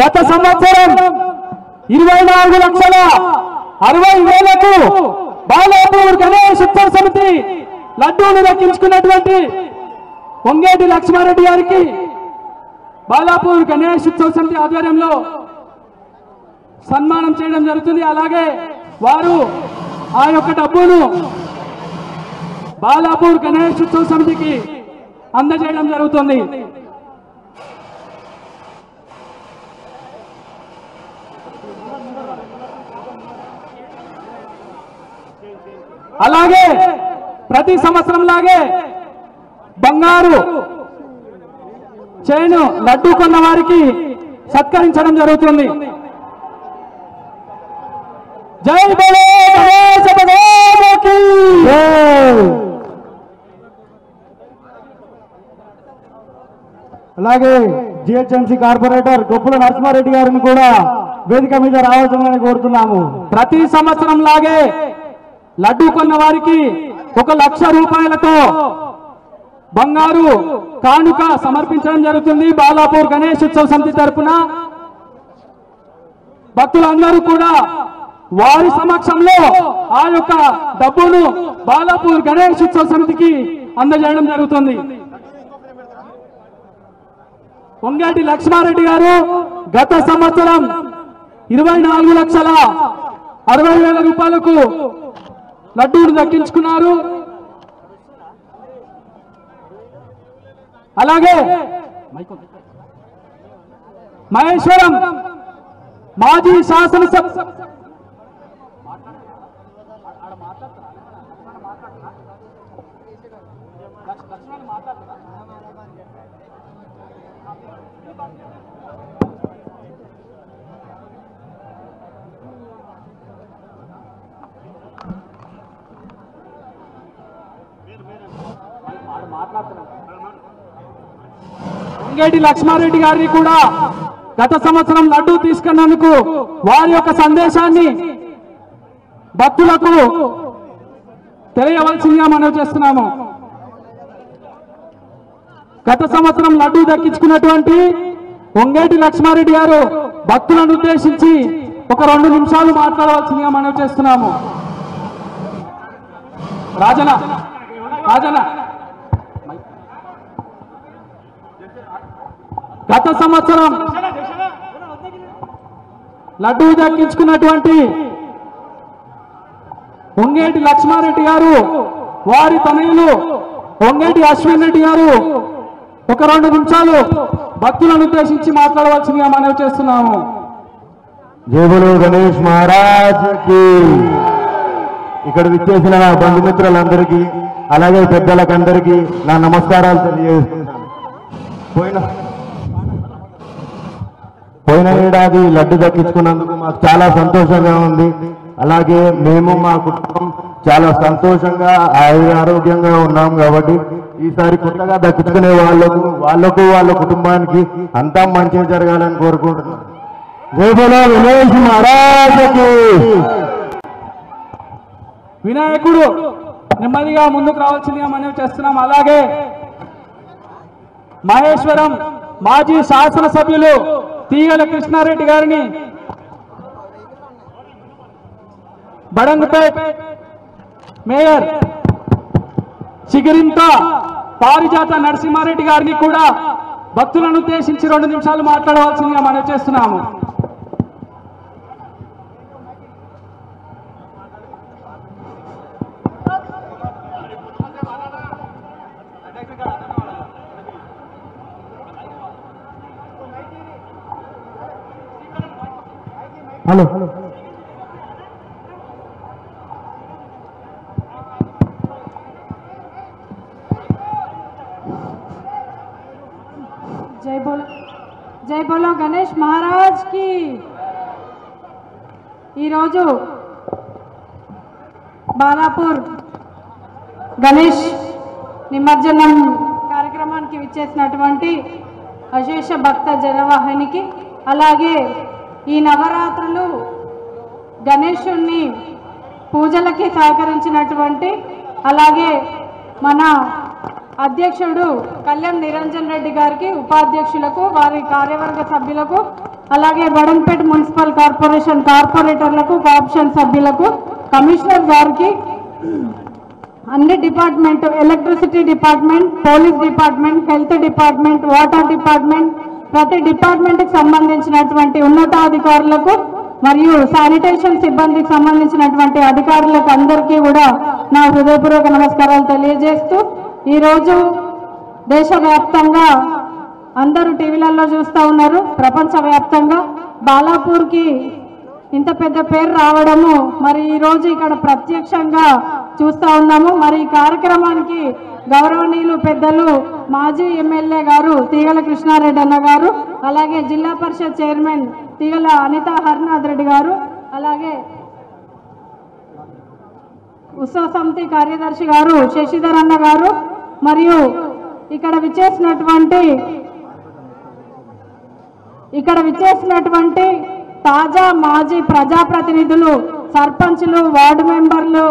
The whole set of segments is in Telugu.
గత సంవత్సరం 24 లక్షల 60 వేలకు బాలాపూర్ గణేష్ ఉత్సవ సమితి లడ్డూని రక్షించుకున్నటువంటి కొంగేటి లక్ష్మారెడ్డి గారికి బాలాపూర్ గణేష్ ఉత్సవ సమితి ఆధ్వర్యంలో సన్మానం చేయడం జరుగుతుంది। అలాగే వారు ఆ యొక్క డబ్బును బాలాపూర్ గణేష్ ఉత్సవ సమితికి అందజేయడం జరుగుతుంది। అలాగే ప్రతి సంవత్సరం లాగే బంగారు చైన్ లడ్డూ కొన్న వారికి సత్కరించడం జరుగుతుంది। జై బోలో గణేశ భగవానుకి జై। అలాగే జిహెచ్ఎంసీ కార్పొరేటర్ గొప్పుల నరసింహారెడ్డి గారిని కూడా వేదిక మీద రావాల్సిందని కోరుతున్నాము। ప్రతి సంవత్సరం లాగే లడ్డూ కొన్న వారికి 1,00,000 రూపాయలతో బంగారు కానుక సమర్పించడం జరుగుతుంది। బాలాపూర్ గణేష్ ఉత్సవ సమితి తరపున భక్తులందరూ కూడా వారి సమక్షంలో ఆ యొక్క డబ్బును బాలాపూర్ గణేష్ ఉత్సవ సమితికి అందజేయడం జరుగుతుంది। కొంగేటి లక్ష్మారెడ్డి గారు గత సంవత్సరం 24,60,000 రూపాయలకు లడ్డూను దక్కించుకున్నారు। అలాగే మహేశ్వరం మాజీ శాసనసభ కొంగేటి లక్ష్మారెడ్డి గారిని కూడా గత సంవత్సరం లడ్డూ తీసుకున్నందుకు వారి యొక్క సందేశాన్ని భక్తులకు తెలియవలసిందిగా మనం చేస్తున్నాము। గత సంవత్సరం లడ్డూ దక్కించుకున్నటువంటి కొంగేటి లక్ష్మారెడ్డి గారు భక్తులను ఉద్దేశించి ఒక 2 నిమిషాలు మాట్లాడవలసిందిగా మనం చేస్తున్నాము। రాజనా రాజనా గత సంవత్సరం లడ్డూ దక్కించుకున్నటువంటి కొంగేటి లక్ష్మారెడ్డి గారు వారి తనయులు కొంగేటి అశ్విన్ రెడ్డి గారు ఒక 2 నిమిషాలు భక్తులను ఉద్దేశించి మాట్లాడవలసిందిగా మనవి చేస్తున్నాము। జై బోలో గణేష్ మహారాజ్ కి। ఇక్కడ విచ్చేసిన బంధుమిత్రులందరికీ అలాగే పెద్దలకందరికీ నా నమస్కారాలు తెలియజేస్తున్నాను। పోయిన ఏడాది లడ్డు దక్కించుకున్నందుకు మాకు చాలా సంతోషంగా ఉంది। అలాగే మేము మా కుటుంబం చాలా సంతోషంగా ఆరోగ్యంగా ఉన్నాం కాబట్టి ఈసారి కొత్తగా దక్కించుకునే వాళ్ళకు వాళ్ళ కుటుంబానికి అంతా మంచి జరగాలని కోరుకుంటున్నాను। జై బోలో గణేష్ మహారాజ్కి। వినాయకుడు నెమ్మదిగా ముందుకు రావాల్సిందిగా మనం చేస్తున్నాం। అలాగే మహేశ్వరం మాజీ శాసనసభ్యులు తీగల కృష్ణారెడ్డి గారిని బడంగపేట్ మేయర్ చిగిరింత పారిజాత నరసింహారెడ్డి గారిని కూడా భక్తులను ఉద్దేశించి 2 నిమిషాలు మాట్లాడవలసిందిగా మనం చేస్తున్నాము। హలో జై బోలో గణేష్ మహారాజ్ కి। ఈరోజు బాలాపూర్ గణేష్ నిమజ్జనం కార్యక్రమానికి విచ్చేసినటువంటి అశేష భక్త జనవాహినికి అలాగే ఈ నవరాత్రులు గణేశుణ్ణి పూజలకి సహకరించినటువంటి అలాగే మన అధ్యక్షుడు కళ్యాణ్ నిరంజన్ రెడ్డి గారికి ఉపాధ్యక్షులకు వారి కార్యవర్గ సభ్యులకు అలాగే బడంపేట్ మున్సిపల్ కార్పొరేషన్ కార్పొరేటర్లకు కార్పొరేషన్ సభ్యులకు కమిషనర్ గారికి అన్ని department electricity department police department health department water department ప్రతి డిపార్ట్మెంట్ కి సంబంధించినటువంటి ఉన్నతాధికారులకు మరియు శానిటేషన్ సిబ్బందికి సంబంధించినటువంటి అధికారులకు అందరికీ కూడా నా హృదయపూర్వక నమస్కారాలు తెలియజేస్తూ ఈ రోజు దేశవ్యాప్తంగా అందరూ టీవీలలో చూస్తా ఉన్నారు ప్రపంచవ్యాప్తంగా బాలాపూర్ కి ఇంత పెద్ద పేరు రావడము మరి ఈ రోజు ఇక్కడ ప్రత్యక్షంగా చూస్తా ఉన్నాము మరి ఈ కార్యక్రమానికి గౌరవనీయులు పెద్దలు మాజీ ఎమ్మెల్యే గారు తీగల కృష్ణారెడ్డి అన్న గారు అలాగే జిల్లా పరిషత్ చైర్మన్ తీగల అనిత హర్నాథ్ రెడ్డి గారు అలాగే ఉత్సవ సమితి కార్యదర్శి గారు శశిధర్ అన్న గారు మరియు ఇక్కడ విచ్చేసినటువంటి తాజా మాజీ ప్రజాప్రతినిధులు సర్పంచ్లు వార్డు మెంబర్లు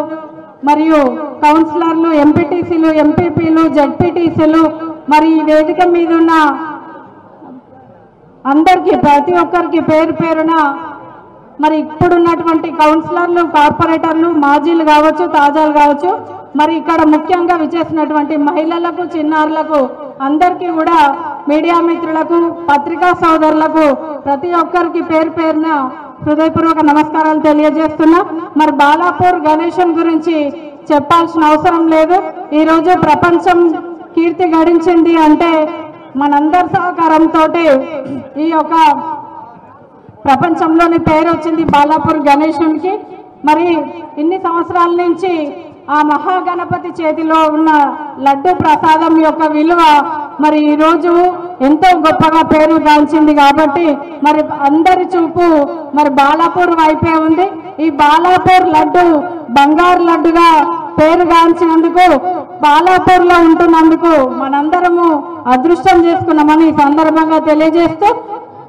మరియు కౌన్సిలర్లు ఎంపీటీసీలు ఎంపీపీలు జెడ్పీటీసీలు మరి ఈ వేదిక మీద ఉన్న అందరికీ ప్రతి ఒక్కరికి పేరు పేరున మరి ఇప్పుడున్నటువంటి కౌన్సిలర్లు కార్పొరేటర్లు మాజీలు కావచ్చు తాజాలు కావచ్చు మరి ఇక్కడ ముఖ్యంగా విచ్చేసినటువంటి మహిళలకు చిన్నారులకు అందరికీ కూడా మీడియా మిత్రులకు పత్రికా సోదరులకు ప్రతి ఒక్కరికి పేరు పేరున హృదయపూర్వక నమస్కారాలు తెలియజేస్తున్నా మరి బాలాపూర్ గణేశన్ గురించి చెప్పాల్సిన అవసరం లేదు ఈరోజు ప్రపంచం కీర్తి గడించింది అంటే మనందరి సహకారంతో ఈ యొక్క ప్రపంచంలోని పేరు వచ్చింది బాలాపూర్ గణేశన్కి మరి ఇన్ని సంవత్సరాల నుంచి ఆ మహాగణపతి చేతిలో ఉన్న లడ్డు ప్రసాదం యొక్క విలువ మరి ఈరోజు ఎంతో గొప్పగా పేరు గాంచింది కాబట్టి మరి అందరి చూపు మరి బాలాపూర్ వైపే ఉంది ఈ బాలాపూర్ లడ్డు బంగారు లడ్డుగా పేరు గాంచినందుకు బాలాపూర్లో ఉంటున్నందుకు మనందరము అదృష్టం చేసుకున్నామని ఈ సందర్భంగా తెలియజేస్తూ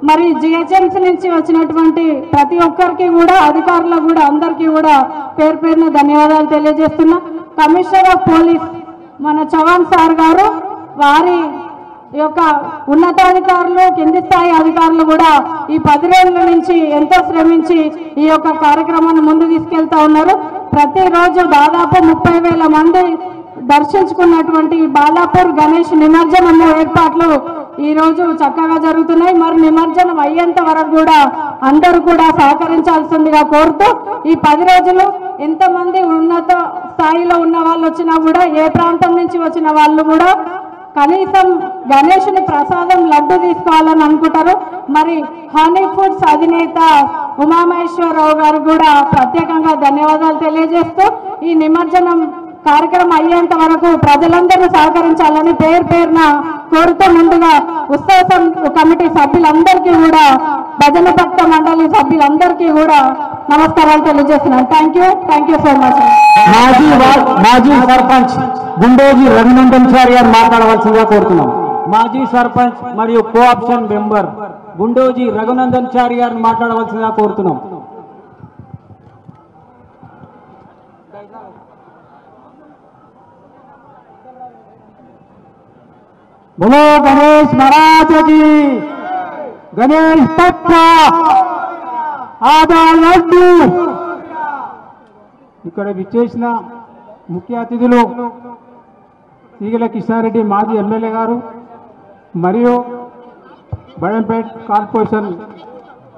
మరి జిహెచ్ఎంసీ నుంచి వచ్చినటువంటి ప్రతి ఒక్కరికి కూడా అధికారులకు కూడా అందరికీ కూడా పేరు పేరున ధన్యవాదాలు తెలియజేస్తున్నా కమిషనర్ ఆఫ్ పోలీస్ మన చవాన్ సార్ గారు వారి యొక్క ఉన్నతాధికారులు కింది స్థాయి అధికారులు కూడా ఈ 10 రోజుల నుంచి ఎంతో శ్రమించి ఈ యొక్క కార్యక్రమాన్ని ముందు తీసుకెళ్తా ఉన్నారు ప్రతిరోజు దాదాపు 30,000 మంది దర్శించుకున్నటువంటి బాలాపూర్ గణేష్ నిమజ్జనము ఏర్పాట్లు ఈ రోజు చక్కగా జరుగుతున్నాయి మరి నిమజ్జనం అయ్యేంత వరకు కూడా అందరూ కూడా సహకరించాల్సిందిగా కోరుతూ ఈ 10 రోజులు ఎంతమంది ఉన్నత స్థాయిలో ఉన్న వాళ్ళు వచ్చినా కూడా ఏ ప్రాంతం నుంచి వచ్చిన వాళ్ళు కూడా కనీసం గణేషుని ప్రసాదం లడ్డు తీసుకోవాలని అనుకుంటారు మరి హనీ ఫుడ్స్ అధినేత ఉమామహేశ్వరరావు గారు కూడా ప్రత్యేకంగా ధన్యవాదాలు తెలియజేస్తూ ఈ నిమజ్జనం కార్యక్రమం అయ్యేంత వరకు ప్రజలందరూ సహకరించాలని పేరు పేరున కోరుతూ ముందుగా ఉత్సవం కమిటీ సభ్యులందరికీ కూడా భజన భక్త మండలి సభ్యులందరికీ కూడా నమస్కారాలు తెలియజేస్తున్నాను థ్యాంక్ యూ సో మచ్ మాజీ సర్పంచ్ గుండోజీ రఘునందన్ సార్ గారు మాట్లాడవలసిందిగా కోరుతున్నాం మాజీ సర్పంచ్ మరియు cooption member Gundoji Raghunandan sir గారు మాట్లాడవలసిందిగా కోరుతున్నాం बोलो गणेश महाराज जी गणेश पप्पा आदा लड्डू इकड़ विचेषन मुख्य अतिथि तीगल किशन रेड्डी माजी एमएलए गारू मरियो बड़ंपेट कॉर्पोरेशन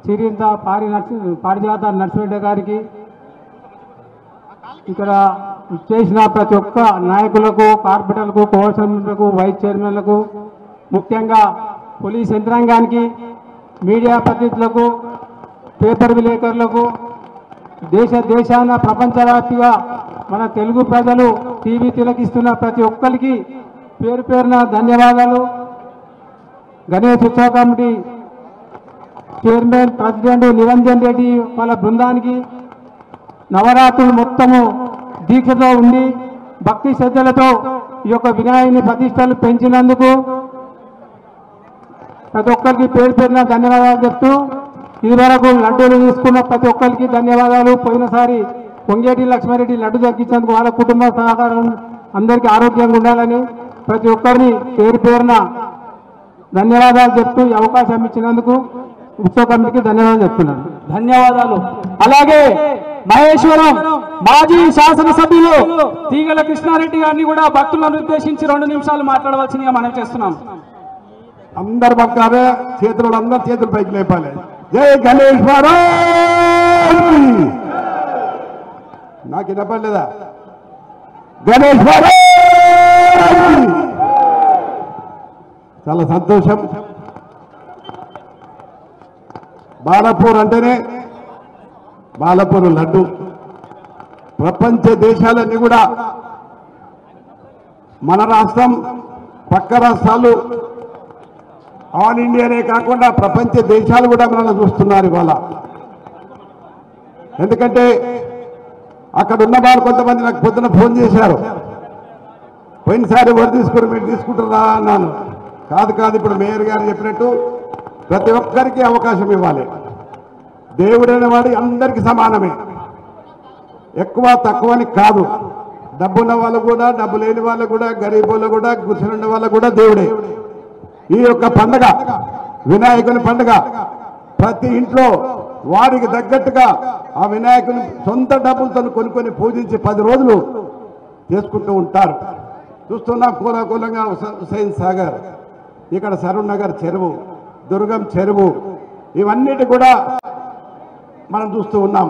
चिरिंद पारिजात नरसिंहरेड्डी गारिकी इकड़ प्रति ओक्क नायकुलकु कार्पोरेटर्लकु कोर्सम्लकु वैस चैर्मन्लकु मुख्यंगा पोलीस यंत्रांगानिकी मीडिया प्रतिनिधुलकु पेपर विलेकरुलकु देश देशान प्रपंचव्याप्तिगा मन तेलुगु प्रजलु टीवी तिलकिस्तुन्न प्रति ओक्करिकी पेरु पेरुन धन्यवादालु गणेश उत्सव committee chairman president Niranjan Reddy वाळ्ळ बृंदानिकी नवरात्रुलु मोत्तमु దీక్షతో ఉండి భక్తి శ్రద్ధలతో ఈ యొక్క వినాయకుని ప్రతిష్టలు పెంచినందుకు ప్రతి ఒక్కరికి పేరు పేరున ధన్యవాదాలు చెప్తూ ఇదివరకు లడ్డూలు తీసుకున్న ప్రతి ఒక్కరికి ధన్యవాదాలు పోయినసారి పొంగేటి లక్ష్మారెడ్డి లడ్డు దక్కించేందుకు వాళ్ళ కుటుంబ సహకారం అందరికీ ఆరోగ్యంగా ఉండాలని ప్రతి ఒక్కరిని పేరు పేరున ధన్యవాదాలు చెప్తూ అవకాశం ఇచ్చినందుకు ఉత్సవానికి ధన్యవాదాలు చెప్తున్నాను. ధన్యవాదాలు. అలాగే మహేశ్వరం మాజీ శాసన సభ్యులు తీగల కృష్ణారెడ్డి గారిని కూడా భక్తులను ఉద్దేశించి 2 నిమిషాలు మాట్లాడవలసినగా మనం చేస్తున్నాం. అందరు భక్తులే చేతులందరూ చేతులు పైకి లేపాలి. జై గణేశ్వరం. నాకు వినపడలేదా? గణేశ్వరం. చాలా సంతోషం. బాలపూర్ అంటేనే బాలపూర్ లడ్డు. ప్రపంచ దేశాలన్నీ కూడా మన రాష్ట్రం, పక్క రాష్ట్రాలు, ఆల్ ఇండియానే కాకుండా ప్రపంచ దేశాలు కూడా మనల్ని చూస్తున్నారు ఇవాళ. ఎందుకంటే అక్కడ ఉన్న వాళ్ళు కొంతమంది నాకు పొద్దున ఫోన్ చేశారు. పోయినసారి ఎవరు తీసుకుని మీరు తీసుకుంటారా అన్నాను. కాదు కాదు, ఇప్పుడు మేయర్ గారు చెప్పినట్టు ప్రతి ఒక్కరికి అవకాశం ఇవ్వాలి. దేవుడైన వాడు అందరికీ సమానమే, ఎక్కువ తక్కువని కాదు. డబ్బున్న వాళ్ళు కూడా, డబ్బు లేని వాళ్ళు కూడా, గరీబ్ వాళ్ళు కూడా, గుర్తున్న వాళ్ళు కూడా దేవుడే. ఈ యొక్క పండుగ వినాయకుని పండుగ. ప్రతి ఇంట్లో వారికి తగ్గట్టుగా ఆ వినాయకుని సొంత డబ్బులతో కొనుక్కొని పూజించి 10 రోజులు చేసుకుంటూ ఉంటారు. చూస్తున్నాం కూలాకూలంగా హుస్సేన్ సాగర్, ఇక్కడ సరూర్ నగర్ చెరువు, దుర్గం చెరువు, ఇవన్నిటి కూడా మనం చూస్తూ ఉన్నాం.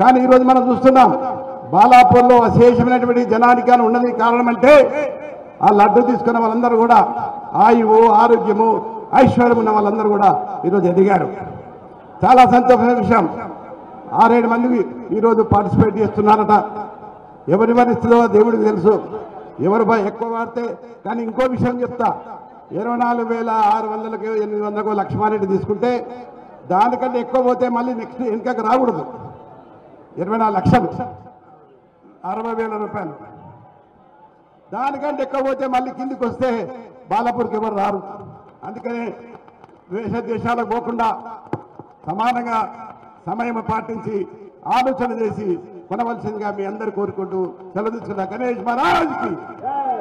కానీ ఈరోజు మనం చూస్తున్నాం బాలాపూర్లో అశేషమైనటువంటి జనానికి ఉన్నది కారణం అంటే ఆ లడ్డు తీసుకున్న వాళ్ళందరూ కూడా ఆయువు, ఆరోగ్యము, ఐశ్వర్యం ఉన్న వాళ్ళందరూ కూడా ఈరోజు ఎదిగారు. చాలా సంతోషమైన విషయం. 6-7 మందికి ఈరోజు పార్టిసిపేట్ చేస్తున్నారట. ఎవరి వరిస్తుందో దేవుడికి తెలుసు, ఎవరు ఎక్కువ వాడితే. కానీ ఇంకో విషయం చెప్తా, 24,600 లక్ష్మారెడ్డి తీసుకుంటే దానికంటే ఎక్కువ పోతే మళ్ళీ నెక్స్ట్ వెనుకకు రాకూడదు. 24 లక్షలు 60,000 రూపాయలు, దానికంటే ఎక్కువ పోతే మళ్ళీ కిందికి వస్తే బాలాపూర్కి ఎవరు రారు. అందుకనే వేష దేశాలకు పోకుండా సమానంగా సమయం పాటించి ఆలోచన చేసి కొనవలసిందిగా మీ అందరు కోరుకుంటూ సెలవు తీసుకున్నా. గణేష్ మహారాజ్కి.